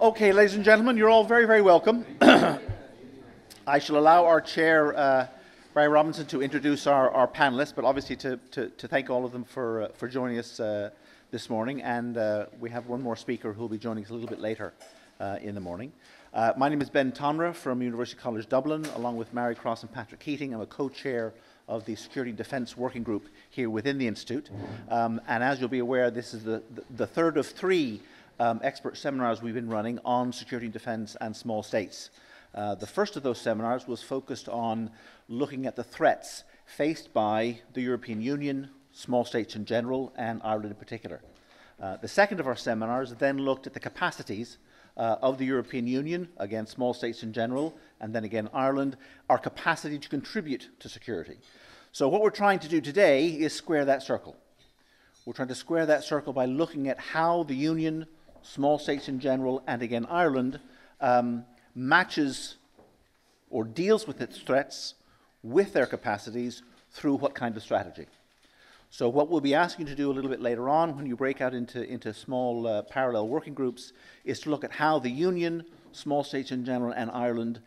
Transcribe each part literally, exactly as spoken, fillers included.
Okay, ladies and gentlemen, you're all very, very welcome. I shall allow our chair, uh, Barry Robinson, to introduce our, our panelists, but obviously to, to, to thank all of them for, uh, for joining us uh, this morning. And uh, we have one more speaker who will be joining us a little bit later uh, in the morning. Uh, my name is Ben Tonra from University College Dublin, along with Mary Cross and Patrick Keating. I'm a co-chair of the Security and Defence Working Group here within the Institute. Um, and as you'll be aware, this is the, the, the third of three um, expert seminars we've been running on security and defence and small states. Uh, the first of those seminars was focused on looking at the threats faced by the European Union, small states in general, and Ireland in particular. Uh, the second of our seminars then looked at the capacities Uh, of the European Union, again small states in general, and then again Ireland, our capacity to contribute to security. So what we're trying to do today is square that circle. We're trying to square that circle by looking at how the Union, small states in general, and again Ireland, um, matches or deals with its threats with their capacities through what kind of strategy. So what we'll be asking you to do a little bit later on when you break out into, into small uh, parallel working groups is to look at how the Union, small states in general, and Ireland,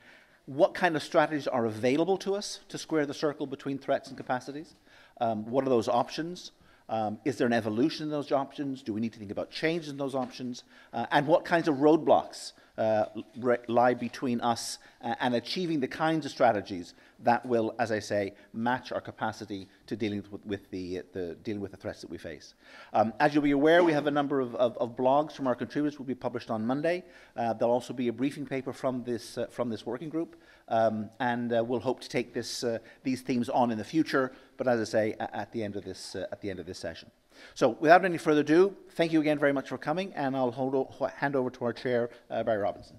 what kind of strategies are available to us to square the circle between threats and capacities? Um, what are those options? Um, is there an evolution in those options? Do we need to think about changes in those options? Uh, and what kinds of roadblocks uh, lie between us uh, and achieving the kinds of strategies that will, as I say, match our capacity to dealing with, with the, the dealing with the threats that we face. Um, as you'll be aware, we have a number of, of, of blogs from our contributors that will be published on Monday. Uh, there'll also be a briefing paper from this uh, from this working group, um, and uh, we'll hope to take this uh, these themes on in the future. But as I say, at the end of this uh, at the end of this session. So, without any further ado, thank you again very much for coming, and I'll hold hand over to our chair, uh, Barry Robinson.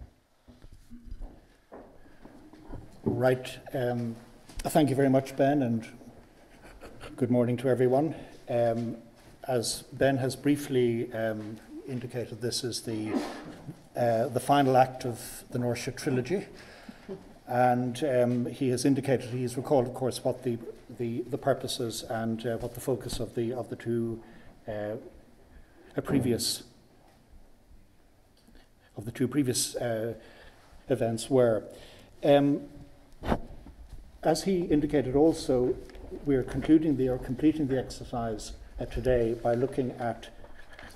Right. Um, thank you very much, Ben, and good morning to everyone. Um, as Ben has briefly um, indicated, this is the, uh, the final act of the NORTIA trilogy. And um, he has indicated, he's recalled, of course, what the, the, the purposes and uh, what the focus of the, of the two uh, previous, of the two previous uh, events were. Um, As he indicated also, we are concluding the, or completing the exercise uh, today by looking at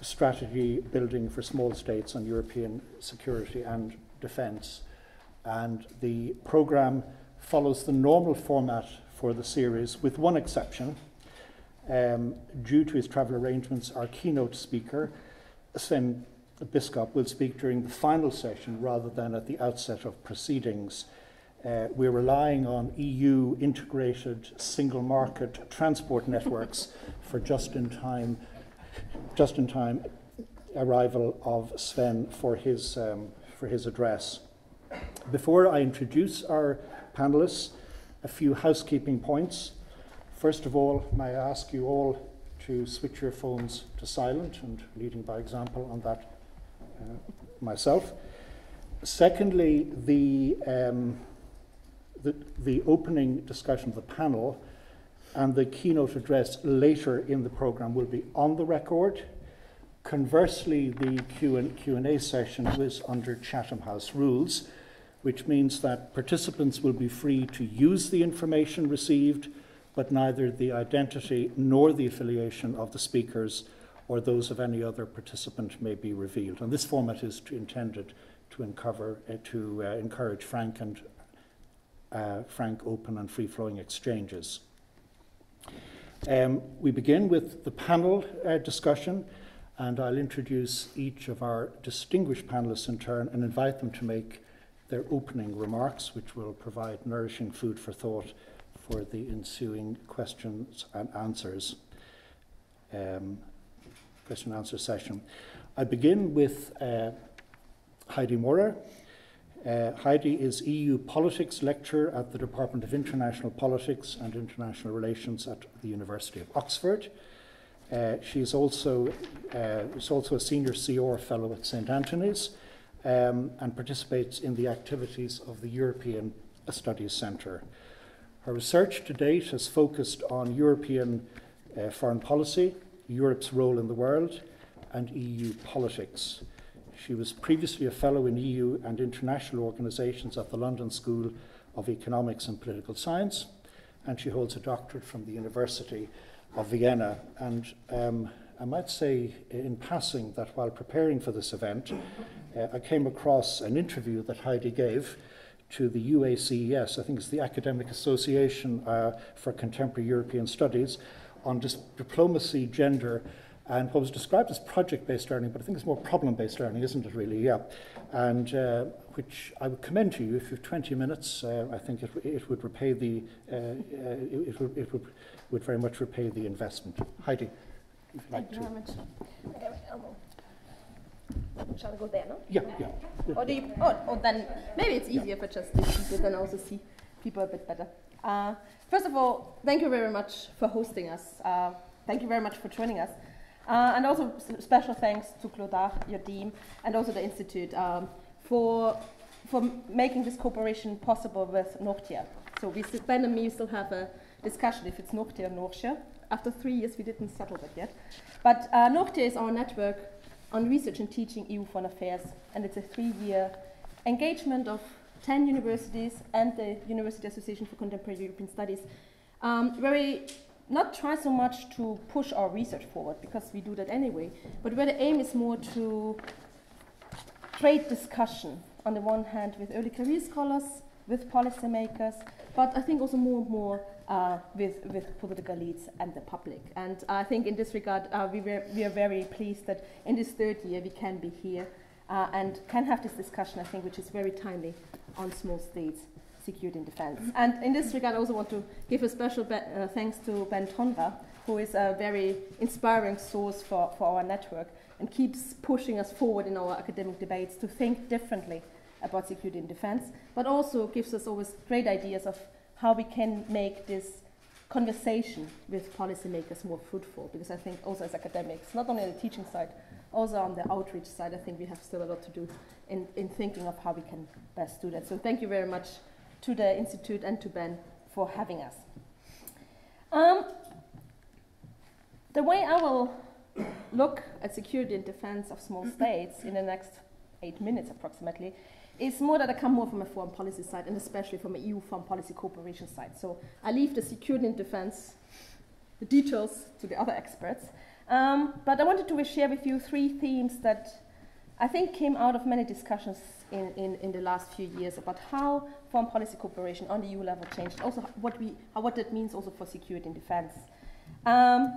strategy building for small states on European security and defence. And the programme follows the normal format for the series, with one exception. Um, due to his travel arrangements, our keynote speaker, Sven Biscop, will speak during the final session rather than at the outset of proceedings. Uh, we're relying on E U integrated single market transport networks for just-in-time just-in-time arrival of Sven for his, um, for his address. Before I introduce our panelists, a few housekeeping points. First of all, may I ask you all to switch your phones to silent, and leading by example on that uh, myself. Secondly, the um, The, the opening discussion of the panel and the keynote address later in the programme will be on the record. Conversely, the Q and A session is under Chatham House rules, which means that participants will be free to use the information received, but neither the identity nor the affiliation of the speakers or those of any other participant may be revealed. And this format is to, intended to, uncover, uh, to uh, encourage frank and Uh, frank, open and free-flowing exchanges. Um, we begin with the panel uh, discussion, and I'll introduce each of our distinguished panelists in turn and invite them to make their opening remarks, which will provide nourishing food for thought for the ensuing questions and answers, um, question and answer session. I begin with uh, Heidi Maurer. Uh, Heidi is E U Politics Lecturer at the Department of International Politics and International Relations at the University of Oxford. Uh, she is also, uh, is also a Senior C R Fellow at Saint Anthony's um, and participates in the activities of the European Studies Centre. Her research to date has focused on European uh, foreign policy, Europe's role in the world, and E U politics. She was previously a fellow in E U and international organisations at the London School of Economics and Political Science, and she holds a doctorate from the University of Vienna. And um, I might say in passing that while preparing for this event, uh, I came across an interview that Heidi gave to the U A C E S, I think it's the Academic Association uh, for Contemporary European Studies, on diplomacy, gender, and what was described as project-based learning, but I think it's more problem-based learning, isn't it really? Yeah. And uh, which I would commend to you. If you have twenty minutes, uh, I think it, it would repay the, uh, uh, it, it, would, it would, would very much repay the investment. Heidi, if you'd like to. Thank you very much. Shall I go there, no? Yeah, yeah. yeah. Or do you, oh, oh, then maybe it's easier yeah. for just these people to also see people a bit better. Uh, first of all, thank you very much for hosting us. Uh, thank you very much for joining us. Uh, and also special thanks to Clodagh, your team, and also the Institute um, for, for making this cooperation possible with NORTIA. So we still, Ben and me still have a discussion if it's NORTIA or NORTIA. After three years, we didn't settle that yet. But uh, NORTIA is our network on research and teaching E U foreign affairs, and it's a three-year engagement of ten universities and the University Association for Contemporary European Studies, um, where we not try so much to push our research forward, because we do that anyway, but where the aim is more to trade discussion, on the one hand with early career scholars, with policymakers, but I think also more and more uh, with, with political leads and the public. And I think in this regard, uh, we, were, we are very pleased that in this third year we can be here uh, and can have this discussion, I think, which is very timely on small states, security and defense. And in this regard, I also want to give a special uh, thanks to Ben Tonra, who is a very inspiring source for, for our network and keeps pushing us forward in our academic debates to think differently about security and defense, but also gives us always great ideas of how we can make this conversation with policymakers more fruitful, because I think also as academics, not only on the teaching side, also on the outreach side, I think we have still a lot to do in, in thinking of how we can best do that. So thank you very much to the Institute and to Ben for having us. Um, the way I will look at security and defense of small states in the next eight minutes approximately, it's more that I come more from a foreign policy side, and especially from an E U foreign policy cooperation side. So I leave the security and defense, the details, to the other experts. Um, but I wanted to share with you three themes that I think came out of many discussions in, in, in the last few years about how foreign policy cooperation on the E U level changed, also what, we, what that means also for security and defense. Um,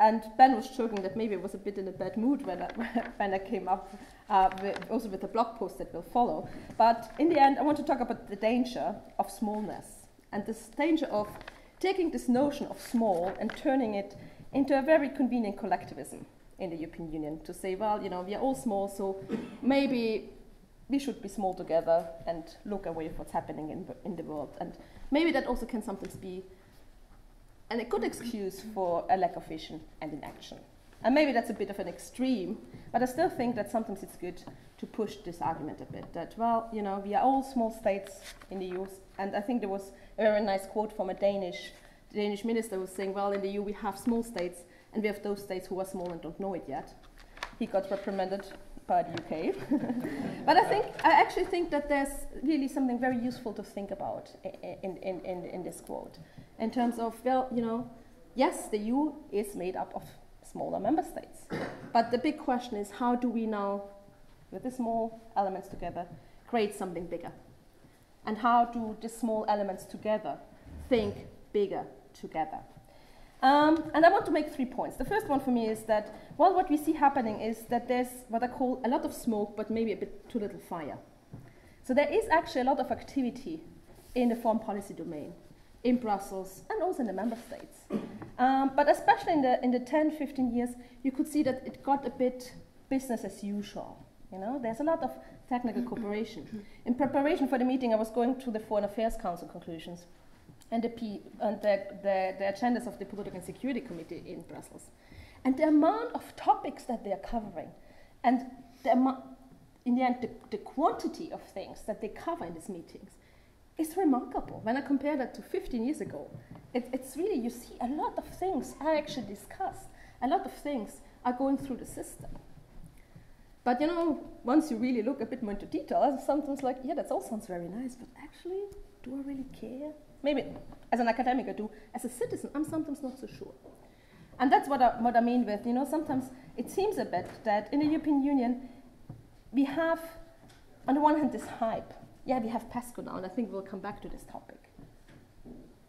And Ben was joking that maybe I was a bit in a bad mood when I, when I came up, uh, with, also with the blog post that will follow. But in the end, I want to talk about the danger of smallness, and this danger of taking this notion of small and turning it into a very convenient collectivism in the European Union, to say, well, you know, we are all small, so maybe we should be small together and look away at what's happening in, in the world. And maybe that also can sometimes be and a good excuse for a lack of vision and inaction. And maybe that's a bit of an extreme, but I still think that sometimes it's good to push this argument a bit, that, well, you know, we are all small states in the E U, and I think there was a very nice quote from a Danish, Danish minister who was saying, well, in the E U we have small states, and we have those states who are small and don't know it yet. He got reprimanded by the U K. But I think, I actually think that there's really something very useful to think about in, in, in, in this quote. In terms of, well, you know, yes, the E U is made up of smaller member states. But the big question is, how do we now, with the small elements together, create something bigger? And how do the small elements together think bigger together? Um, and I want to make three points. The first one for me is that, well, what we see happening is that there's what I call a lot of smoke, but maybe a bit too little fire. So there is actually a lot of activity in the foreign policy domain, in Brussels, and also in the member states. Um, but especially in the, in the ten, fifteen years, you could see that it got a bit business as usual. You know, there's a lot of technical cooperation. In preparation for the meeting, I was going through the Foreign Affairs Council conclusions and, the, P and the, the, the agendas of the Political and Security Committee in Brussels. And the amount of topics that they are covering, and the in the end, the, the quantity of things that they cover in these meetings, it's remarkable. When I compare that to fifteen years ago, it, it's really, you see, a lot of things are actually discussed. A lot of things are going through the system. But you know, once you really look a bit more into detail, sometimes like, yeah, that all sounds very nice, but actually, do I really care? Maybe as an academic I do. As a citizen, I'm sometimes not so sure. And that's what I, what I mean with, you know, sometimes it seems a bit that in the European Union, we have, on the one hand, this hype. Yeah, we have PESCO now, and I think we'll come back to this topic.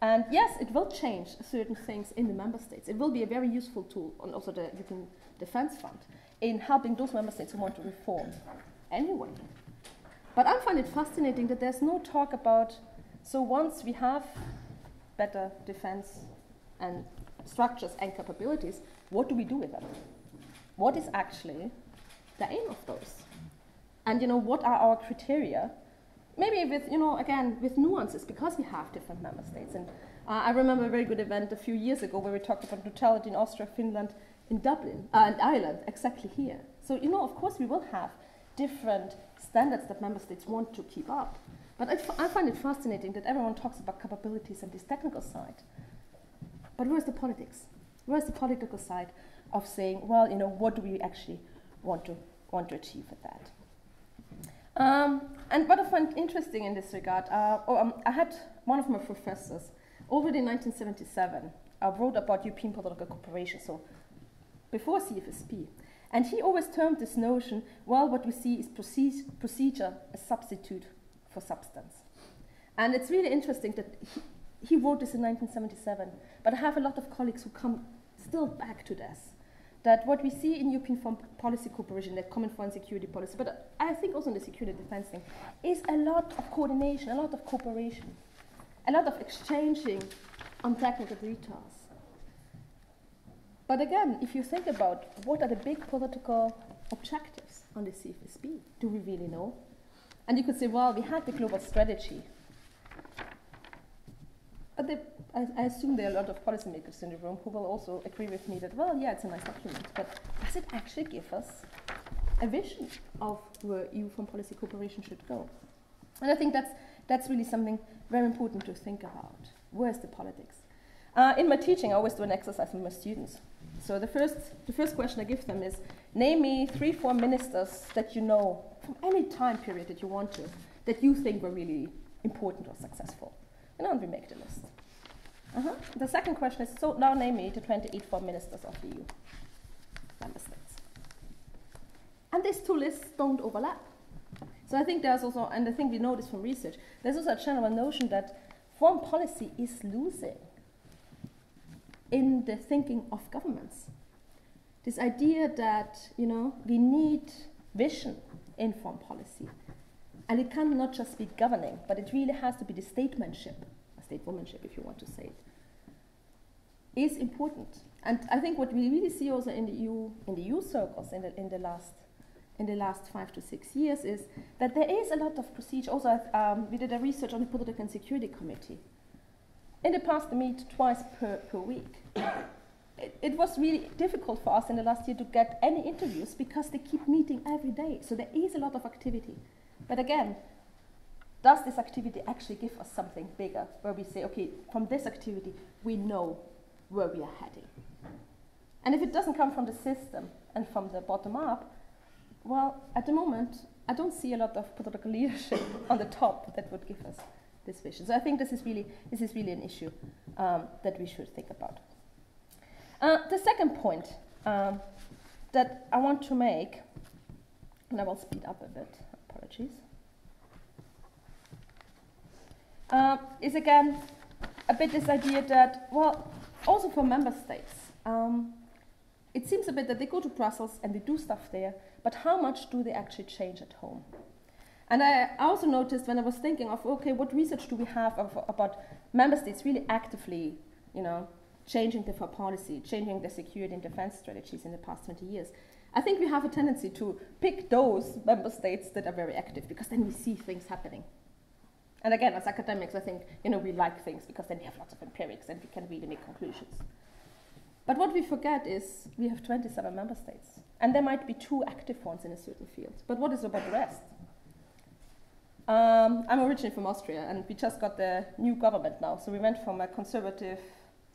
And yes, it will change certain things in the member states. It will be a very useful tool, and also the European Defence Fund, in helping those member states who want to reform anyway. But I find it fascinating that there's no talk about, so once we have better defence and structures and capabilities, what do we do with them? What is actually the aim of those? And, you know, what are our criteria? Maybe with, you know, again, with nuances, because we have different member states. And uh, I remember a very good event a few years ago where we talked about neutrality in Austria, Finland, in Dublin, uh, and Ireland, exactly here. So, you know, of course we will have different standards that member states want to keep up. But I, f I find it fascinating that everyone talks about capabilities and this technical side. But where's the politics? Where's the political side of saying, well, you know, what do we actually want to, want to achieve with that? Um, and what I find interesting in this regard, uh, oh, um, I had one of my professors already in nineteen seventy-seven uh, wrote about European political cooperation, so before C F S P, and he always termed this notion, well, what we see is proce procedure a substitute for substance. And it's really interesting that he, he wrote this in nineteen seventy-seven, but I have a lot of colleagues who come still back to this. That what we see in European foreign policy cooperation, that common foreign security policy, but I think also in the security defense thing, is a lot of coordination, a lot of cooperation, a lot of exchanging on technical details. But again, if you think about what are the big political objectives on the C F S B, do we really know? And you could say, well, we had the global strategy. But they, I, I assume there are a lot of policymakers in the room who will also agree with me that, well, yeah, it's a nice document, but does it actually give us a vision of where E U foreign policy cooperation should go? And I think that's, that's really something very important to think about. Where's the politics? Uh, in my teaching, I always do an exercise with my students. So the first, the first question I give them is, name me three, four ministers that you know from any time period that you want to, that you think were really important or successful. And we make the list. Uh-huh. The second question is, so now name me the twenty-eight foreign ministers of the E U member states. And these two lists don't overlap. So I think there's also, and I think we know this from research, there's also a general notion that foreign policy is losing in the thinking of governments. This idea that, you know, we need vision in foreign policy. And it cannot just be governing, but it really has to be the statesmanship, statewomanship, if you want to say it, is important. And I think what we really see also in the E U, in the E U circles in the, in the last, in the last five to six years is that there is a lot of procedure. Also, um, we did a research on the Political and Security Committee. In the past, they meet twice per, per week. It, it was really difficult for us in the last year to get any interviews because they keep meeting every day. So there is a lot of activity. But again, does this activity actually give us something bigger, where we say, okay, from this activity, we know where we are heading? And if it doesn't come from the system and from the bottom up, well, at the moment, I don't see a lot of political leadership on the top that would give us this vision. So I think this is really, this is really an issue um, that we should think about. Uh, the second point um, that I want to make, and I will speed up a bit, apologies, uh, is again a bit this idea that, well, also for member states, um, it seems a bit that they go to Brussels and they do stuff there, but how much do they actually change at home? And I also noticed when I was thinking of, okay, what research do we have of, about member states really actively, you know, changing their foreign policy, changing their security and defense strategies in the past twenty years. I think we have a tendency to pick those member states that are very active, because then we see things happening. And again, as academics, I think, you know, we like things because then we have lots of empirics and we can really make conclusions. But what we forget is we have twenty-seven member states, and there might be two active ones in a certain field. But what is about the rest? Um, I'm originally from Austria, and we just got the new government now. So we went from a conservative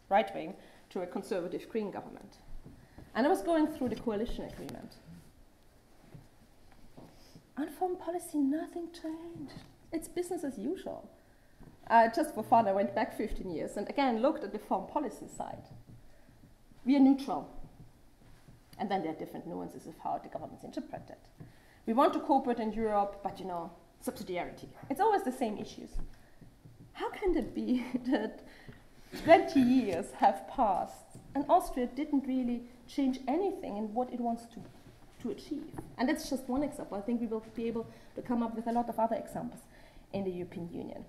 right wing to a conservative green government. And I was going through the coalition agreement. On foreign policy, nothing changed. It's business as usual. Uh, just for fun, I went back fifteen years and again looked at the foreign policy side. We are neutral. And then there are different nuances of how the governments interpret it. We want to cooperate in Europe, but you know, subsidiarity. It's always the same issues. How can it be that twenty years have passed and Austria didn't really change anything in what it wants to, to achieve? And that's just one example. I think we will be able to come up with a lot of other examples in the European Union.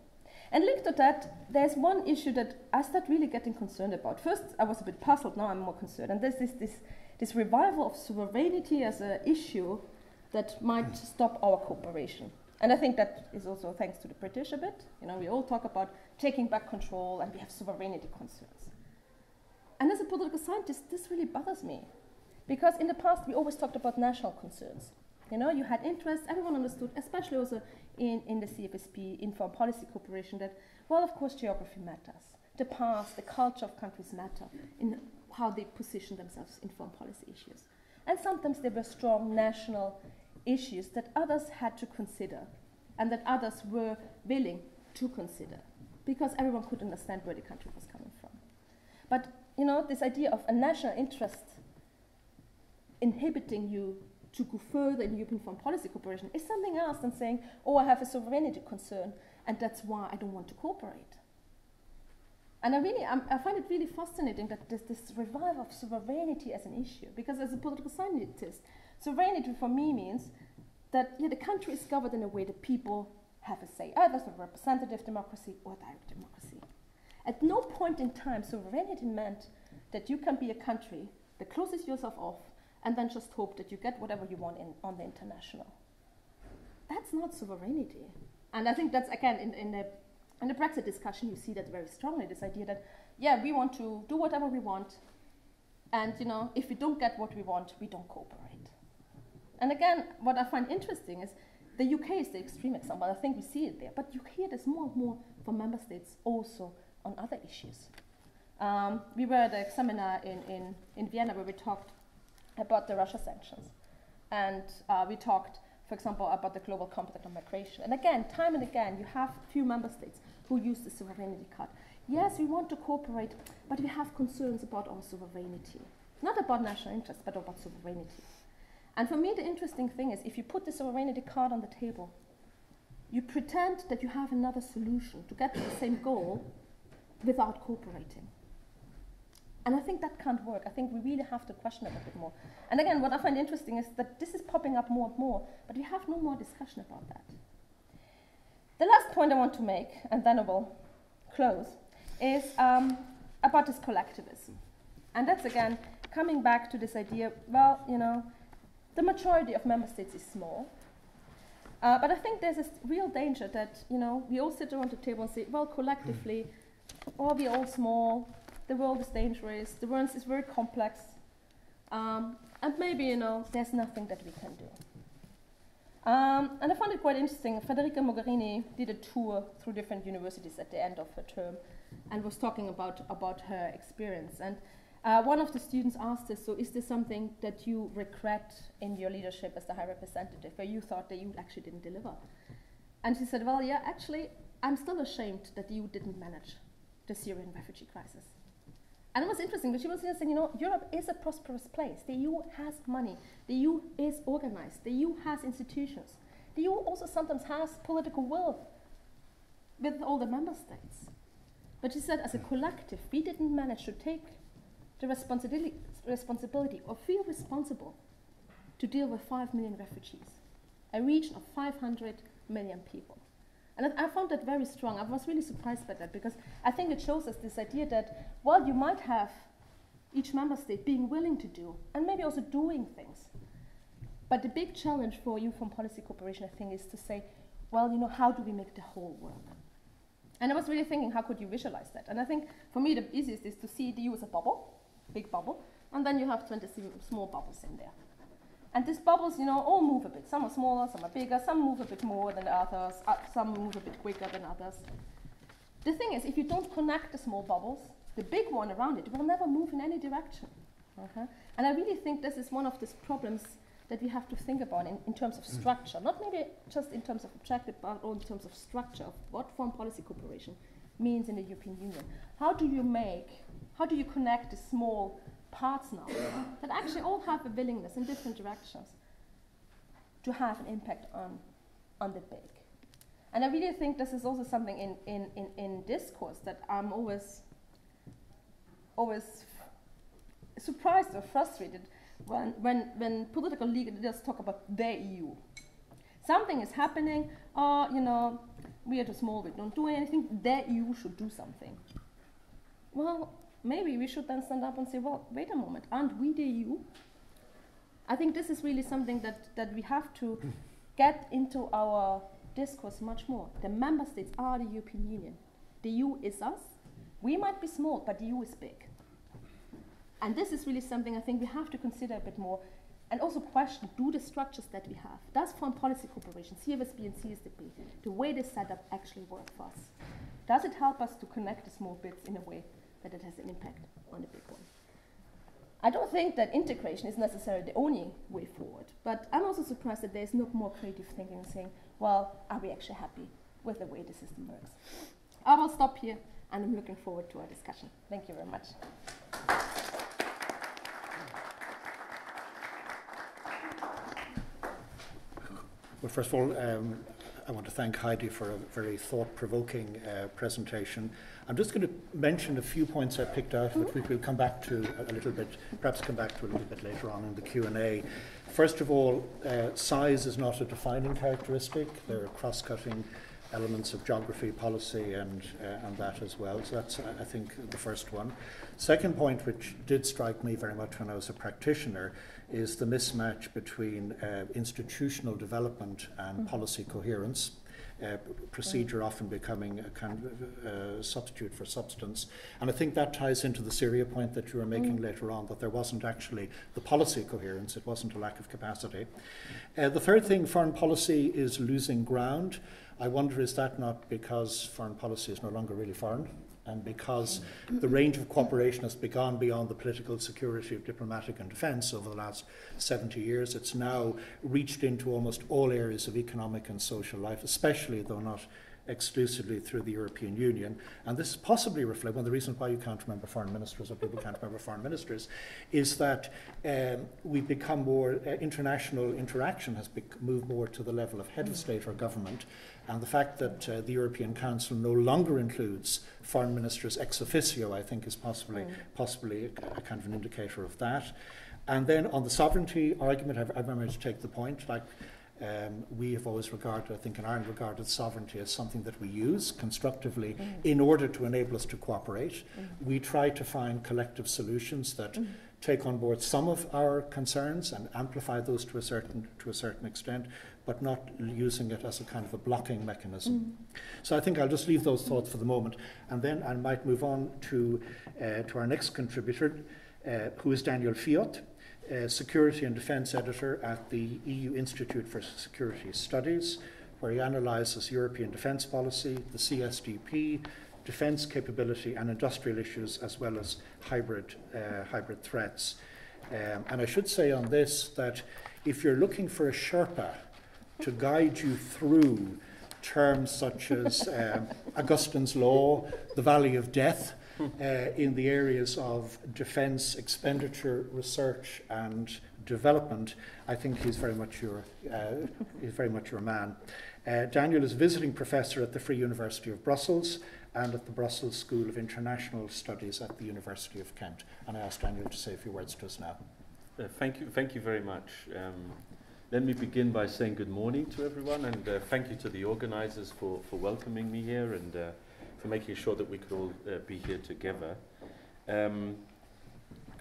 And linked to that, there's one issue that I start really getting concerned about. First, I was a bit puzzled, now I'm more concerned. And there's this, this, this revival of sovereignty as an issue that might stop our cooperation. And I think that is also thanks to the British a bit. You know, we all talk about taking back control and we have sovereignty concerns. And as a political scientist, this really bothers me. Because in the past, we always talked about national concerns. You know, you had interests, everyone understood, especially also in, in the C F S P, in foreign policy cooperation, that, well, of course, geography matters. The past, the culture of countries matter in how they position themselves in foreign policy issues. And sometimes there were strong national issues that others had to consider and that others were willing to consider because everyone could understand where the country was coming from. But, you know, this idea of a national interest inhibiting you to go further in European foreign policy cooperation is something else than saying, oh, I have a sovereignty concern and that's why I don't want to cooperate. And I really, I'm, I find it really fascinating that there's this revival of sovereignty as an issue, because as a political scientist, sovereignty for me means that yeah, the country is governed in a way that people have a say, either through representative democracy or direct democracy. At no point in time, sovereignty meant that you can be a country that closes yourself off and then just hope that you get whatever you want in, on the international. That's not sovereignty. And I think that's, again, in, in the In the Brexit discussion, you see that very strongly, this idea that, yeah, we want to do whatever we want, and, you know, if we don't get what we want, we don't cooperate. And again, what I find interesting is the U K is the extreme example. I think we see it there. But you hear this more and more from member states also on other issues. Um, we were at a seminar in, in, in Vienna where we talked about the Russia sanctions. And uh, we talked, for example, about the global compact on migration. And again, time and again, you have few member states who use the sovereignty card. Yes, we want to cooperate, but we have concerns about our sovereignty. Not about national interests, but about sovereignty. And for me, the interesting thing is, if you put the sovereignty card on the table, you pretend that you have another solution to get to the same goal without cooperating. And I think that can't work. I think we really have to question it a bit more. And again, what I find interesting is that this is popping up more and more, but we have no more discussion about that. The last point I want to make, and then I will close, is um, about this collectivism. And that's, again, coming back to this idea, well, you know, the majority of member states is small. Uh, but I think there's a real danger that, you know, we all sit around the table and say, well, collectively, or we're all small, the world is dangerous, the world is very complex, um, and maybe, you know, there's nothing that we can do. Um, and I found it quite interesting. Federica Mogherini did a tour through different universities at the end of her term and was talking about, about her experience. And uh, one of the students asked her, so is there something that you regret in your leadership as the High Representative, where you thought that you actually didn't deliver? And she said, well, yeah, actually, I'm still ashamed that you didn't manage the Syrian refugee crisis. And it was interesting, because she was saying, you know, Europe is a prosperous place. The E U has money. The E U is organized. The E U has institutions. The E U also sometimes has political will with all the member states. But she said, as a collective, we didn't manage to take the responsibility, responsibility or feel responsible to deal with five million refugees, a region of five hundred million people. And I found that very strong. I was really surprised by that, because I think it shows us this idea that, well, you might have each member state being willing to do, and maybe also doing things. But the big challenge for you from policy cooperation, I think, is to say, well, you know, how do we make the whole work? And I was really thinking, how could you visualize that? And I think, for me, the easiest is to see the E U as a bubble, big bubble, and then you have twenty small bubbles in there. And these bubbles, you know, all move a bit. Some are smaller, some are bigger, some move a bit more than others, uh, some move a bit quicker than others. The thing is, if you don't connect the small bubbles, the big one around it will never move in any direction. Uh-huh. And I really think this is one of these problems that we have to think about in, in terms of structure, not maybe just in terms of objective, but also in terms of structure of what foreign policy cooperation means in the European Union. How do you make, how do you connect the small parts now that actually all have a willingness in different directions to have an impact on, on the big? And I really think this is also something in, in, in, in discourse that I'm always, always surprised or frustrated when, when, when political leaders talk about the E U. Something is happening, or, you know, we are too small, we don't do anything, the E U should do something. Well, maybe we should then stand up and say, well, wait a moment, aren't we the E U? I think this is really something that, that we have to get into our discourse much more. The member states are the European Union. The E U is us. We might be small, but the E U is big. And this is really something I think we have to consider a bit more, and also question, do the structures that we have, does foreign policy cooperation, C F S B and C S D P, the way they set up actually work for us? Does it help us to connect the small bits in a way that it has an impact on the big one? I don't think that integration is necessarily the only way forward, but I'm also surprised that there's not more creative thinking and saying, well, are we actually happy with the way the system works? I will stop here, and I'm looking forward to our discussion. Thank you very much. Well, first of all, um, I want to thank Heidi for a very thought-provoking uh, presentation. I'm just going to mention a few points I picked out that we will come back to a little bit, perhaps come back to a little bit later on in the Q and A. First of all, uh, size is not a defining characteristic. There are cross-cutting elements of geography, policy, and, uh, and that as well. So that's, I think, the first one. Second point, which did strike me very much when I was a practitioner, is the mismatch between uh, institutional development and mm-hmm. policy coherence. Uh, procedure often becoming a kind of uh, substitute for substance. And I think that ties into the Syria point that you were making mm. later on, that there wasn't actually the policy coherence, it wasn't a lack of capacity. Uh, the third thing, foreign policy is losing ground. I wonder, is that not because foreign policy is no longer really foreign? And because the range of cooperation has gone beyond the political security of diplomatic and defence over the last seventy years, it's now reached into almost all areas of economic and social life, especially, though not exclusively, through the European Union. And this possibly reflects, one of the reasons why you can't remember foreign ministers or people can't remember foreign ministers, is that um, we've become more, uh, international interaction has moved more to the level of head of state or government. And the fact that uh, the European Council no longer includes foreign ministers ex officio, I think, is possibly, mm. possibly a, a kind of an indicator of that. And then on the sovereignty argument, I've, I've managed to take the point, like, Um, we have always regarded, I think in Ireland, regarded sovereignty as something that we use constructively mm. in order to enable us to cooperate. Mm. We try to find collective solutions that mm. take on board some of our concerns and amplify those to a certain, to a certain extent, but not using it as a kind of a blocking mechanism. Mm. So I think I'll just leave those thoughts for the moment, and then I might move on to, uh, to our next contributor, uh, who is Daniel Fiott. Uh, security and Defence Editor at the E U Institute for Security Studies, where he analyses European defence policy, the C S D P, defence capability and industrial issues, as well as hybrid, uh, hybrid threats. Um, and I should say on this that if you're looking for a Sherpa to guide you through terms such as um, Augustine's Law, the Valley of Death, Uh, in the areas of defence, expenditure, research, and development, I think he's very much your, uh, he's very much your man. Uh, Daniel is visiting professor at the Free University of Brussels and at the Brussels School of International Studies at the University of Kent. And I ask Daniel to say a few words to us now. Uh, thank you, thank you very much. Um, let me begin by saying good morning to everyone, and uh, thank you to the organisers for, for welcoming me here, and. Uh, for making sure that we could all uh, be here together. Um,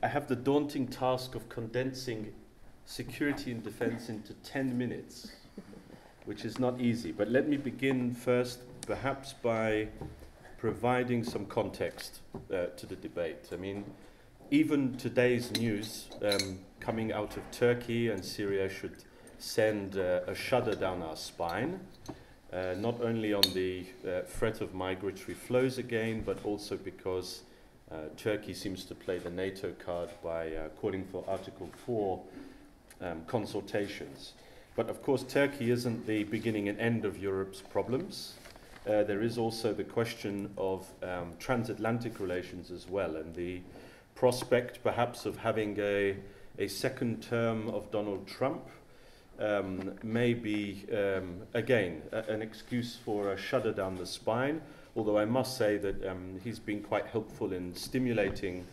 I have the daunting task of condensing security and defense into ten minutes, which is not easy. But let me begin first, perhaps, by providing some context uh, to the debate. I mean, even today's news um, coming out of Turkey and Syria should send uh, a shudder down our spine. Uh, not only on the uh, threat of migratory flows again, but also because uh, Turkey seems to play the NATO card by uh, calling for Article four um, consultations. But of course, Turkey isn't the beginning and end of Europe's problems. Uh, there is also the question of um, transatlantic relations as well, and the prospect perhaps of having a, a second term of Donald Trump um, may be, um, again, a, an excuse for a shudder down the spine, although I must say that um, he's been quite helpful in stimulating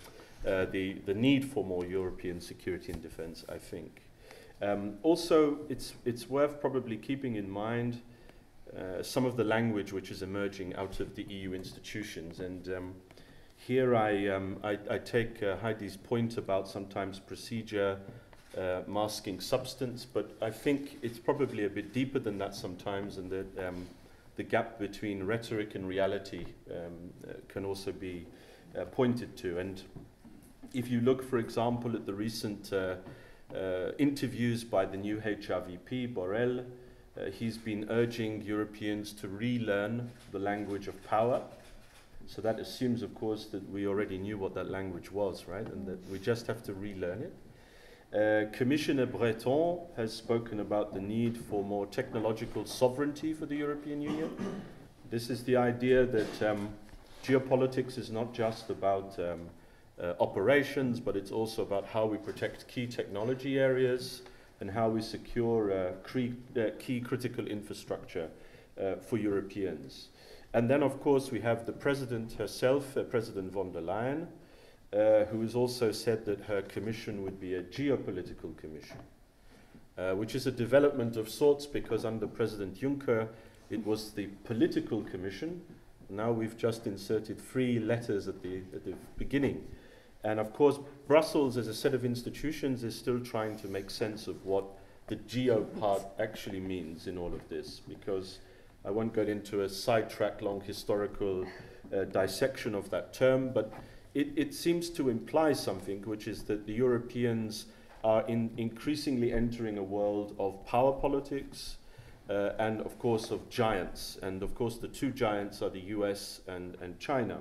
uh, the, the need for more European security and defense, I think. Um, also, it's, it's worth probably keeping in mind Uh, some of the language which is emerging out of the E U institutions. And um, here I, um, I, I take uh, Heidi's point about sometimes procedure uh, masking substance, but I think it's probably a bit deeper than that sometimes, and that um, the gap between rhetoric and reality um, uh, can also be uh, pointed to. And if you look, for example, at the recent uh, uh, interviews by the new H R V P, Borrell, Uh, he's been urging Europeans to relearn the language of power. So that assumes, of course, that we already knew what that language was, right? And that we just have to relearn it. Uh, Commissioner Breton has spoken about the need for more technological sovereignty for the European Union. This is the idea that um, geopolitics is not just about um, uh, operations, but it's also about how we protect key technology areas, and how we secure uh, cre- uh, key critical infrastructure uh, for Europeans. And then, of course, we have the President herself, uh, President von der Leyen, uh, who has also said that her commission would be a geopolitical commission, uh, which is a development of sorts, because under President Juncker, it was the political commission. Now we've just inserted three letters at the, at the beginning. And of course, Brussels as a set of institutions is still trying to make sense of what the geo part actually means in all of this, because I won't get into a sidetrack long historical uh, dissection of that term, but it, it seems to imply something, which is that the Europeans are in increasingly entering a world of power politics uh, and of course of giants. And of course the two giants are the U S and, and China.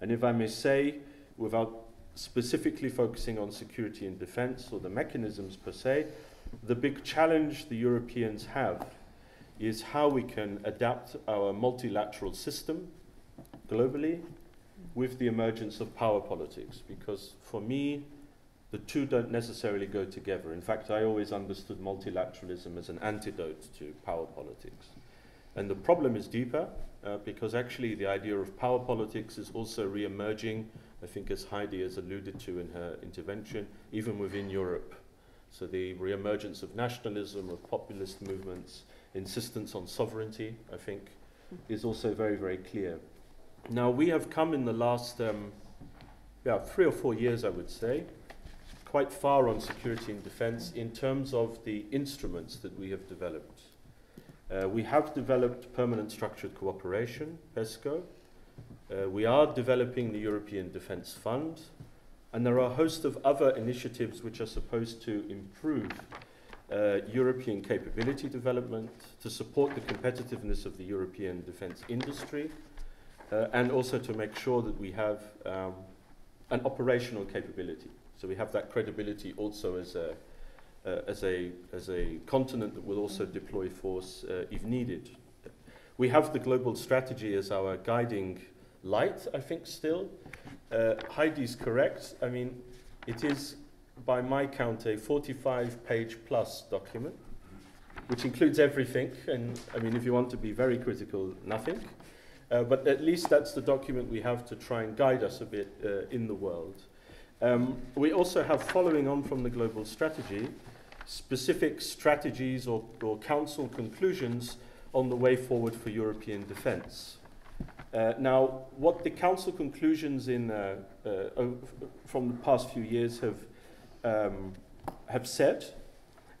And if I may say, without specifically focusing on security and defense or the mechanisms per se, the big challenge the Europeans have is how we can adapt our multilateral system globally with the emergence of power politics. Because for me, the two don't necessarily go together. In fact, I always understood multilateralism as an antidote to power politics. And the problem is deeper, uh, because actually the idea of power politics is also re-emerging, I think, as Heidi has alluded to in her intervention, even within Europe. So the re-emergence of nationalism, of populist movements, insistence on sovereignty, I think, is also very, very clear. Now, we have come in the last um, yeah, three or four years, I would say, quite far on security and defense in terms of the instruments that we have developed. Uh, we have developed permanent structured cooperation, PESCO. Uh, we are developing the European Defence Fund, and there are a host of other initiatives which are supposed to improve uh, European capability development, to support the competitiveness of the European defence industry, uh, and also to make sure that we have um, an operational capability. So we have that credibility also as a, uh, as a, as a continent that will also deploy force uh, if needed. We have the global strategy as our guiding light, I think, still. Uh, Heidi's correct. I mean, it is, by my count, a forty-five page plus document, which includes everything. And I mean, if you want to be very critical, nothing. Uh, but at least that's the document we have to try and guide us a bit uh, in the world. Um, we also have, following on from the global strategy, specific strategies or, or council conclusions on the way forward for European defense. Uh, now, what the Council conclusions in, uh, uh, from the past few years have, um, have said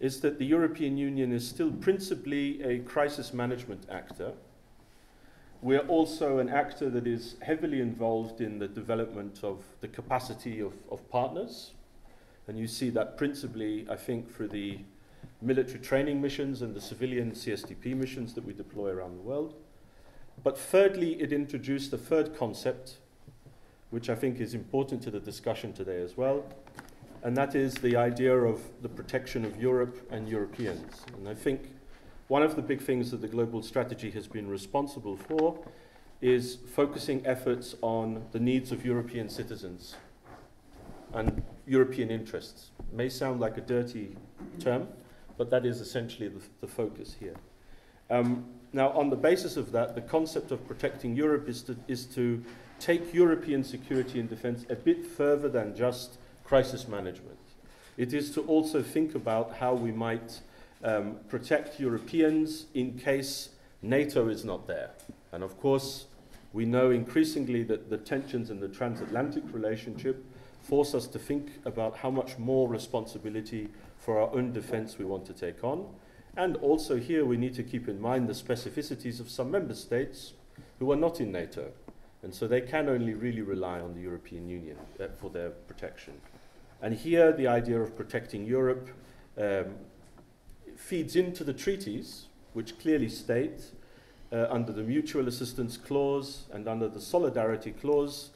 is that the European Union is still principally a crisis management actor. We are also an actor that is heavily involved in the development of the capacity of, of partners. And you see that principally, I think, through the military training missions and the civilian C S D P missions that we deploy around the world. But thirdly, it introduced a third concept, which I think is important to the discussion today as well, and that is the idea of the protection of Europe and Europeans. And I think one of the big things that the global strategy has been responsible for is focusing efforts on the needs of European citizens and European interests. It may sound like a dirty term, but that is essentially the, the focus here. Um, now, on the basis of that, the concept of protecting Europe is to, is to take European security and defence a bit further than just crisis management. It is to also think about how we might um, protect Europeans in case NATO is not there. And of course, we know increasingly that the tensions in the transatlantic relationship force us to think about how much more responsibility for our own defence we want to take on. And also here we need to keep in mind the specificities of some member states who are not in NATO. And so they can only really rely on the European Union uh, for their protection. And here the idea of protecting Europe um, feeds into the treaties, which clearly state uh, under the Mutual Assistance Clause and under the Solidarity Clause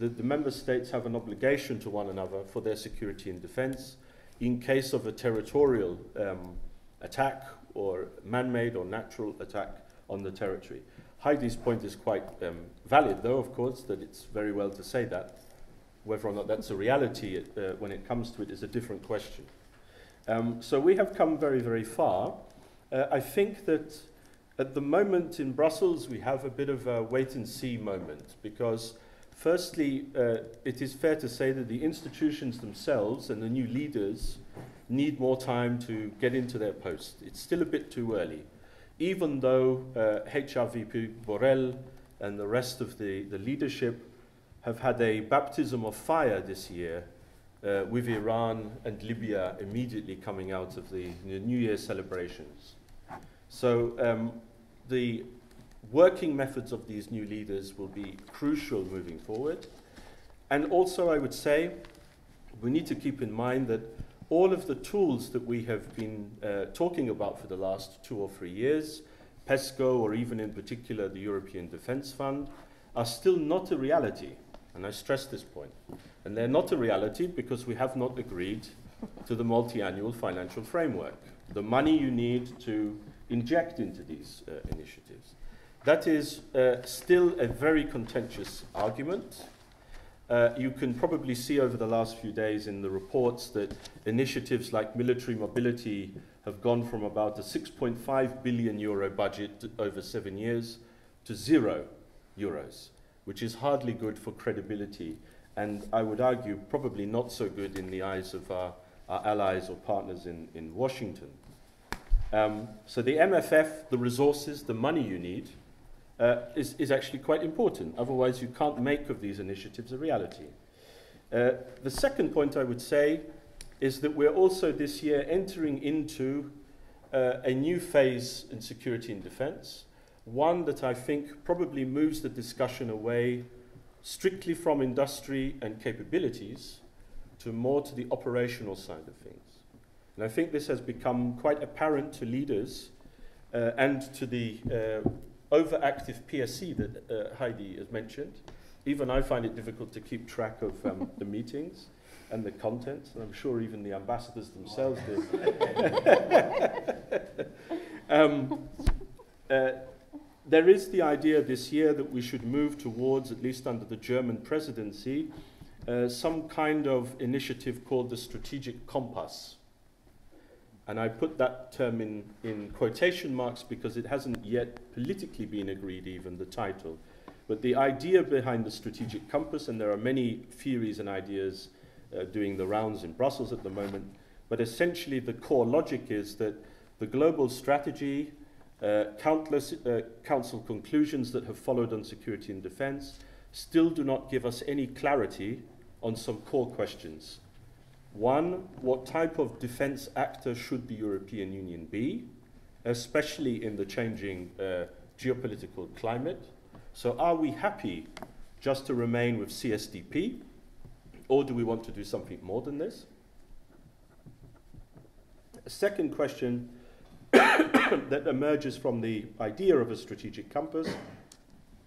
that the member states have an obligation to one another for their security and defence in case of a territorial um, attack or man-made or natural attack on the territory. Heidi's point is quite um, valid, though, of course, that it's very well to say that. Whether or not that's a reality it, uh, when it comes to it is a different question. Um, so we have come very, very far. Uh, I think that at the moment in Brussels we have a bit of a wait-and-see moment because, firstly, uh, it is fair to say that the institutions themselves and the new leaders need more time to get into their post. It's still a bit too early. Even though uh, H R V P Borrell and the rest of the, the leadership have had a baptism of fire this year uh, with Iran and Libya immediately coming out of the, the New Year celebrations. So um, the working methods of these new leaders will be crucial moving forward. And also I would say we need to keep in mind that all of the tools that we have been uh, talking about for the last two or three years, PESCO or even in particular the European Defence Fund, are still not a reality. And I stress this point. And they're not a reality because we have not agreed to the multi-annual financial framework, the money you need to inject into these uh, initiatives. That is uh, still a very contentious argument. Uh, you can probably see over the last few days in the reports that initiatives like military mobility have gone from about a six point five billion euro budget over seven years to zero euros, which is hardly good for credibility, and I would argue probably not so good in the eyes of our, our allies or partners in, in Washington. Um, so the M F F, the resources, the money you need, Uh, is, is actually quite important. Otherwise, you can't make of these initiatives a reality. Uh, the second point I would say is that we're also this year entering into uh, a new phase in security and defence, one that I think probably moves the discussion away strictly from industry and capabilities to more to the operational side of things. And I think this has become quite apparent to leaders uh, and to the uh, overactive P S C that uh, Heidi has mentioned. Even I find it difficult to keep track of um, the meetings and the content, and I'm sure even the ambassadors themselves do. um, uh, there is the idea this year that we should move towards, at least under the German presidency, uh, some kind of initiative called the Strategic Compass. And I put that term in, in quotation marks because it hasn't yet politically been agreed, even the title. But the idea behind the Strategic Compass, and there are many theories and ideas uh, doing the rounds in Brussels at the moment, but essentially the core logic is that the global strategy, uh, countless uh, council conclusions that have followed on security and defence, still do not give us any clarity on some core questions. One, what type of defence actor should the European Union be, especially in the changing uh, geopolitical climate? So are we happy just to remain with C S D P, or do we want to do something more than this? A second question that emerges from the idea of a strategic compass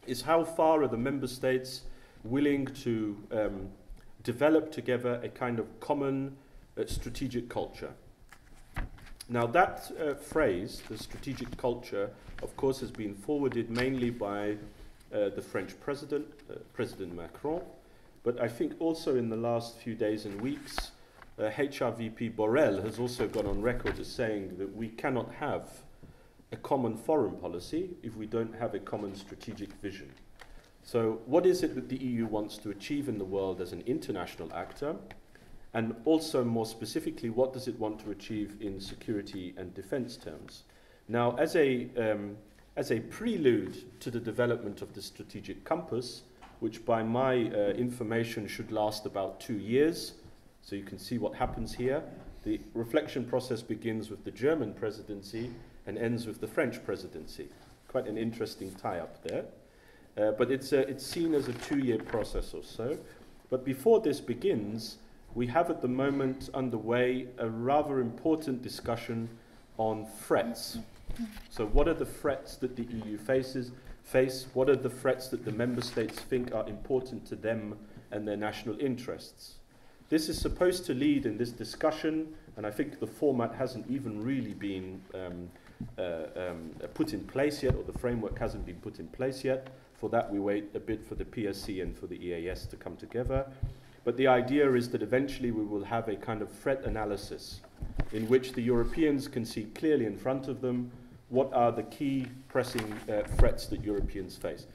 is how far are the member states willing to um, develop together a kind of common uh, strategic culture. Now that uh, phrase, the strategic culture, of course has been forwarded mainly by uh, the French president, uh, President Macron, but I think also in the last few days and weeks, uh, H R V P Borrell has also gone on record as saying that we cannot have a common foreign policy if we don't have a common strategic vision. So what is it that the E U wants to achieve in the world as an international actor? And also, more specifically, what does it want to achieve in security and defense terms? Now, as a, um, as a prelude to the development of the strategic compass, which by my uh, information should last about two years, so you can see what happens here, the reflection process begins with the German presidency and ends with the French presidency. Quite an interesting tie-up there. Uh, but it's, a, it's seen as a two-year process or so. But before this begins, we have at the moment underway a rather important discussion on threats. So what are the threats that the E U faces, face? What are the threats that the member states think are important to them and their national interests? This is supposed to lead in this discussion, and I think the format hasn't even really been um, uh, um, put in place yet, or the framework hasn't been put in place yet. For that we wait a bit for the P S C and for the E A S to come together. But the idea is that eventually we will have a kind of threat analysis in which the Europeans can see clearly in front of them what are the key pressing uh, threats that Europeans face.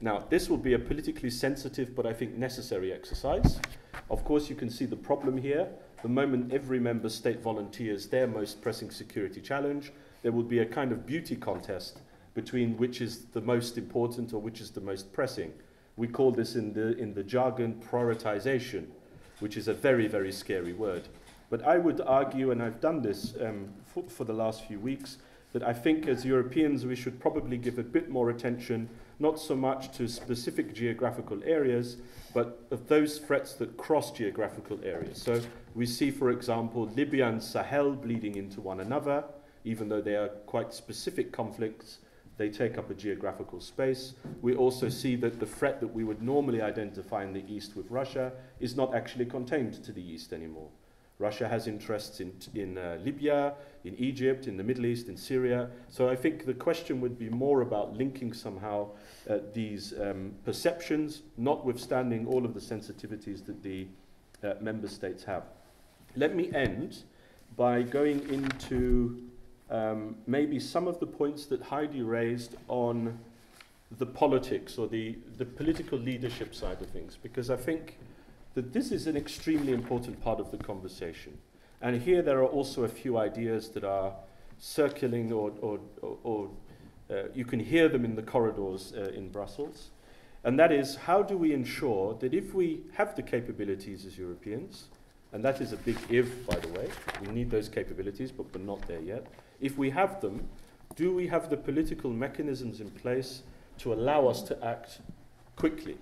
Now, this will be a politically sensitive but I think necessary exercise. Of course, you can see the problem here. The moment every member state volunteers their most pressing security challenge, there will be a kind of beauty contest between which is the most important or which is the most pressing. We call this in the, in the jargon prioritization, which is a very, very scary word. But I would argue, and I've done this um, for, for the last few weeks, that I think as Europeans we should probably give a bit more attention, not so much to specific geographical areas, but of those threats that cross geographical areas. So we see, for example, Libya and Sahel bleeding into one another, even though they are quite specific conflicts. They take up a geographical space. We also see that the threat that we would normally identify in the East with Russia is not actually contained to the East anymore. Russia has interests in, in uh, Libya, in Egypt, in the Middle East, in Syria. So I think the question would be more about linking somehow uh, these um, perceptions, notwithstanding all of the sensitivities that the uh, member states have. Let me end by going into Um, maybe some of the points that Heidi raised on the politics or the, the political leadership side of things, because I think that this is an extremely important part of the conversation. And here there are also a few ideas that are circling or, or, or, or uh, you can hear them in the corridors uh, in Brussels. And that is, how do we ensure that if we have the capabilities as Europeans, and that is a big if, by the way, we need those capabilities, but we're not there yet. If we have them, do we have the political mechanisms in place to allow us to act quickly?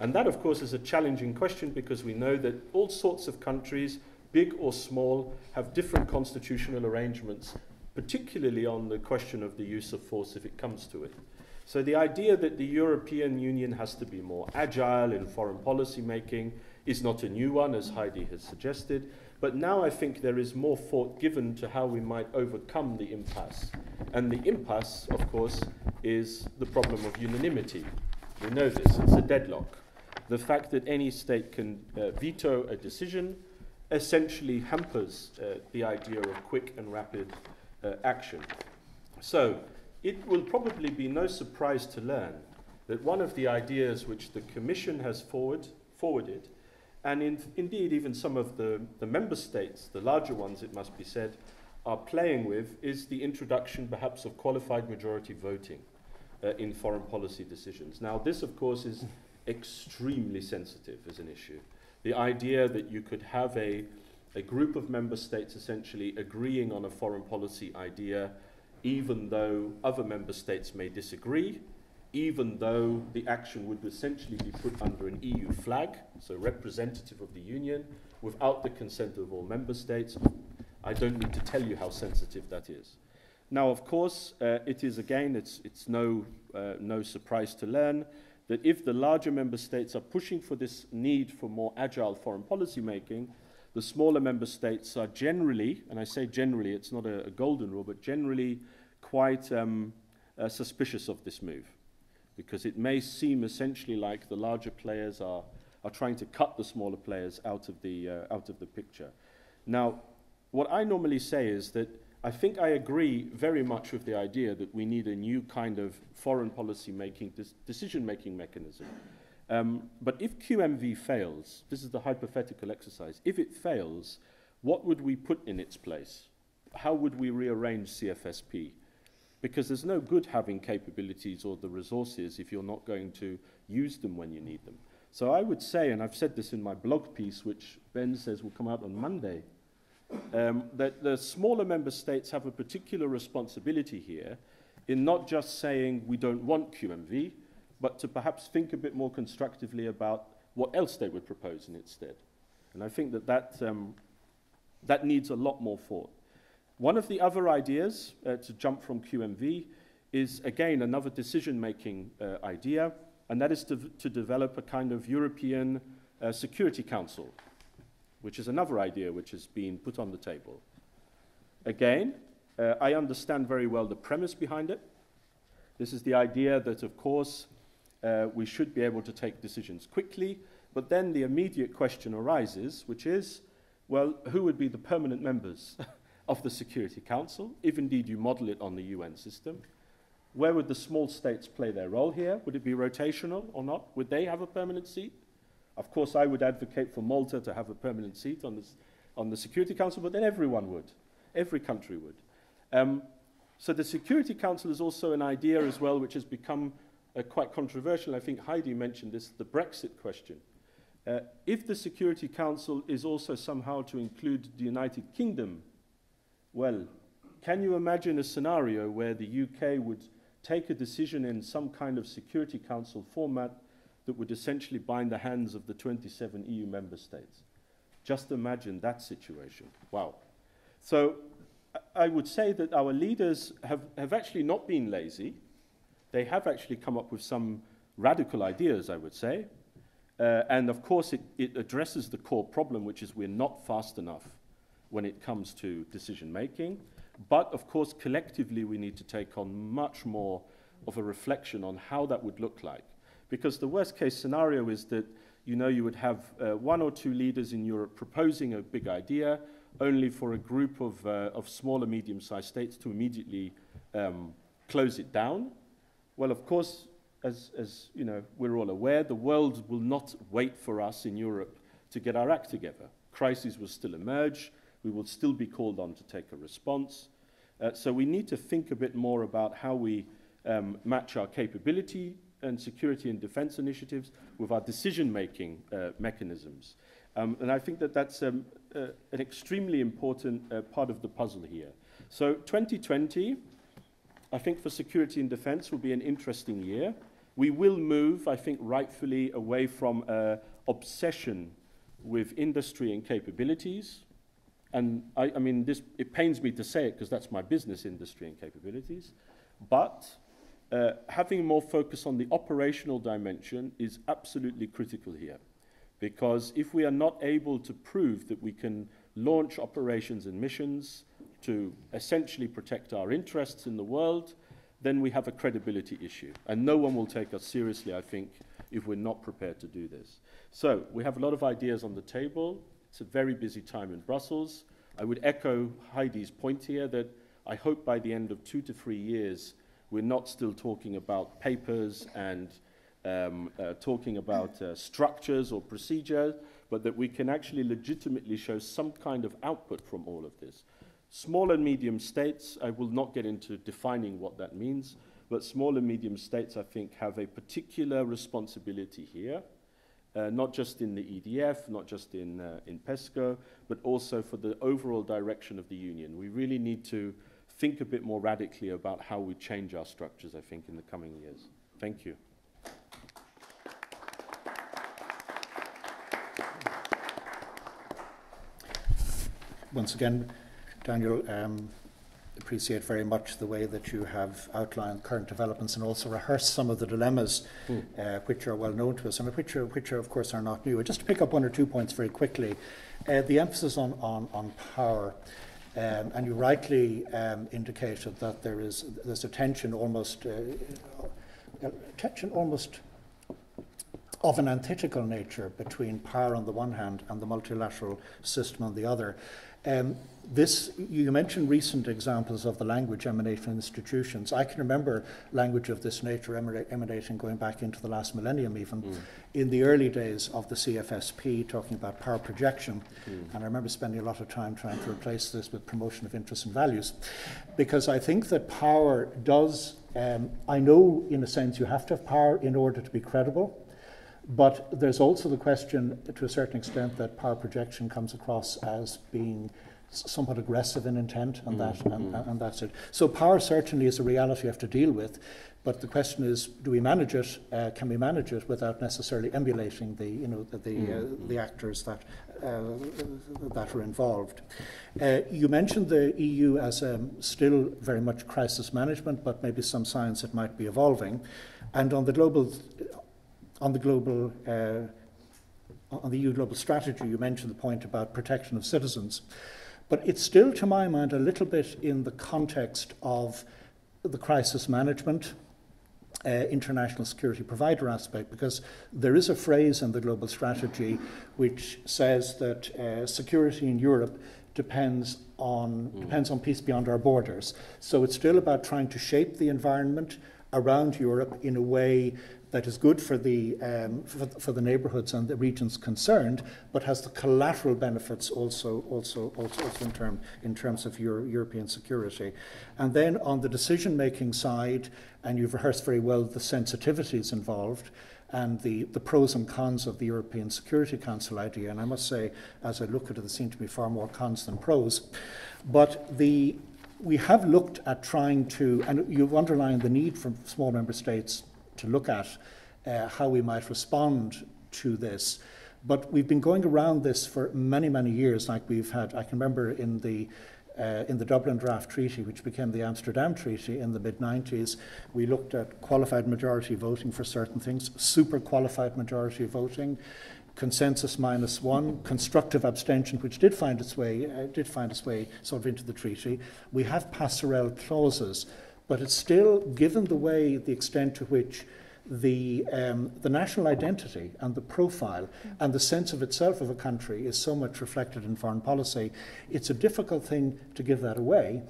And that, of course, is a challenging question because we know that all sorts of countries, big or small, have different constitutional arrangements, particularly on the question of the use of force if it comes to it. So the idea that the European Union has to be more agile in foreign policy making is not a new one, as Heidi has suggested. But now I think there is more thought given to how we might overcome the impasse. And the impasse, of course, is the problem of unanimity. We know this, it's a deadlock. The fact that any state can uh, veto a decision essentially hampers uh, the idea of quick and rapid uh, action. So it will probably be no surprise to learn that one of the ideas which the Commission has forward, forwarded and in, indeed even some of the, the member states, the larger ones it must be said, are playing with is the introduction perhaps of qualified majority voting uh, in foreign policy decisions. Now this of course is extremely sensitive as an issue. The idea that you could have a, a group of member states essentially agreeing on a foreign policy idea even though other member states may disagree, even though the action would essentially be put under an E U flag, so representative of the Union, without the consent of all member states. I don't need to tell you how sensitive that is. Now, of course, uh, it is again, it's, it's no, uh, no surprise to learn that if the larger member states are pushing for this need for more agile foreign policy making, the smaller member states are generally, and I say generally, it's not a, a golden rule, but generally quite um, uh, suspicious of this move, because it may seem essentially like the larger players are, are trying to cut the smaller players out of the, uh, out of the picture. Now, what I normally say is that I think I agree very much with the idea that we need a new kind of foreign policy making, decision-making mechanism. Um, but if Q M V fails, this is the hypothetical exercise, if it fails, what would we put in its place? How would we rearrange C F S P? Because there's no good having capabilities or the resources if you're not going to use them when you need them. So I would say, and I've said this in my blog piece, which Ben says will come out on Monday, um, that the smaller member states have a particular responsibility here in not just saying we don't want Q M V, but to perhaps think a bit more constructively about what else they would propose in its stead. And I think that that, um, that needs a lot more thought. One of the other ideas, uh, to jump from Q M V, is again another decision-making uh, idea, and that is to, to develop a kind of European uh, Security Council, which is another idea which has been put on the table. Again, uh, I understand very well the premise behind it. This is the idea that, of course, uh, we should be able to take decisions quickly, but then the immediate question arises, which is, well, who would be the permanent members of the Security Council, if indeed you model it on the U N system? Where would the small states play their role here? Would it be rotational or not? Would they have a permanent seat? Of course, I would advocate for Malta to have a permanent seat on, this, on the Security Council, but then everyone would. Every country would. Um, so the Security Council is also an idea as well, which has become uh, quite controversial. I think Heidi mentioned this, the Brexit question. Uh, if the Security Council is also somehow to include the United Kingdom, well, can you imagine a scenario where the U K would take a decision in some kind of Security Council format that would essentially bind the hands of the twenty-seven E U member states? Just imagine that situation. Wow. So I would say that our leaders have, have actually not been lazy. They have actually come up with some radical ideas, I would say. Uh, and of course, it, it addresses the core problem, which is we're not fast enough when it comes to decision-making. But of course, collectively, we need to take on much more of a reflection on how that would look like. Because the worst case scenario is that, you know, you would have uh, one or two leaders in Europe proposing a big idea, only for a group of, uh, of smaller, medium-sized states to immediately um, close it down. Well, of course, as, as you know, we're all aware, the world will not wait for us in Europe to get our act together. Crises will still emerge. We will still be called on to take a response. Uh, so we need to think a bit more about how we um, match our capability and security and defense initiatives with our decision-making uh, mechanisms. Um, and I think that that's um, uh, an extremely important uh, part of the puzzle here. So twenty twenty, I think for security and defense, will be an interesting year. We will move, I think rightfully, away from uh, obsession with industry and capabilities. And I, I mean, this, it pains me to say it because that's my business, industry and capabilities. But uh, having more focus on the operational dimension is absolutely critical here. Because if we are not able to prove that we can launch operations and missions to essentially protect our interests in the world, then we have a credibility issue. And no one will take us seriously, I think, if we're not prepared to do this. So we have a lot of ideas on the table. It's a very busy time in Brussels. I would echo Heidi's point here that I hope by the end of two to three years, we're not still talking about papers and um, uh, talking about uh, structures or procedures, but that we can actually legitimately show some kind of output from all of this. Small and medium states, I will not get into defining what that means, but small and medium states, I think, have a particular responsibility here. Uh, not just in the E D F, not just in, uh, in PESCO, but also for the overall direction of the Union. We really need to think a bit more radically about how we change our structures, I think, in the coming years. Thank you. Once again, Daniel, um, appreciate very much the way that you have outlined current developments and also rehearsed some of the dilemmas mm. uh, which are well known to us and which are, which are, of course, are not new. Just to pick up one or two points very quickly, uh, the emphasis on, on, on power, um, and you rightly um, indicated that there is there's a tension almost, uh, tension almost of an antithetical nature between power on the one hand and the multilateral system on the other. Um, this, you mentioned recent examples of the language emanating from institutions. I can remember language of this nature emanating going back into the last millennium even, mm. in the early days of the C F S P, talking about power projection. Mm. And I remember spending a lot of time trying to replace this with promotion of interests and values. Because I think that power does, um, I know in a sense you have to have power in order to be credible. But there's also the question, to a certain extent, that power projection comes across as being somewhat aggressive in intent, and, that, mm-hmm. and, and that's it. So power certainly is a reality you have to deal with, but the question is, do we manage it? Uh, can we manage it without necessarily emulating the, you know, the, the, mm-hmm. uh, the actors that, uh, that are involved? Uh, you mentioned the E U as um, still very much crisis management, but maybe some signs it might be evolving. And on the global... On the global, uh, on the E U global strategy, you mentioned the point about protection of citizens, but it's still, to my mind, a little bit in the context of the crisis management, uh, international security provider aspect, because there is a phrase in the global strategy which says that uh, security in Europe depends on mm. depends on peace beyond our borders. So it's still about trying to shape the environment around Europe in a way that is good for the, um, for, for the neighbourhoods and the regions concerned, but has the collateral benefits also, also, also, also in, term, in terms of Euro European security. And then on the decision-making side, and you've rehearsed very well the sensitivities involved, and the, the pros and cons of the European Security Council idea, and I must say, as I look at it, there seem to be far more cons than pros. But the, we have looked at trying to, and you've underlined the need for small member states to look at uh, how we might respond to this. But we've been going around this for many, many years, like we've had, I can remember in the, uh, in the Dublin Draft Treaty, which became the Amsterdam Treaty in the mid nineties, we looked at qualified majority voting for certain things, super qualified majority voting, consensus minus one, constructive abstention, which did find its way, uh, did find its way sort of into the treaty. We have passerelle clauses, but it's still, given the way, the extent to which the, um, the national identity and the profile and the sense of itself of a country is so much reflected in foreign policy, it's a difficult thing to give that away.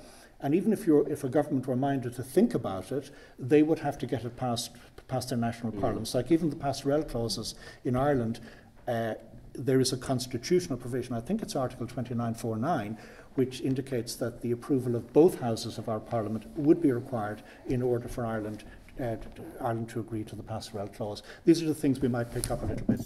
And even if, you're, if a government were minded to think about it, they would have to get it past, past their national mm. parliaments. Like even the passerelle clauses in Ireland, uh, there is a constitutional provision, I think it's Article twenty-nine forty-nine, which indicates that the approval of both houses of our Parliament would be required in order for Ireland, uh, Ireland to agree to the passerelle clause. These are the things we might pick up a little bit.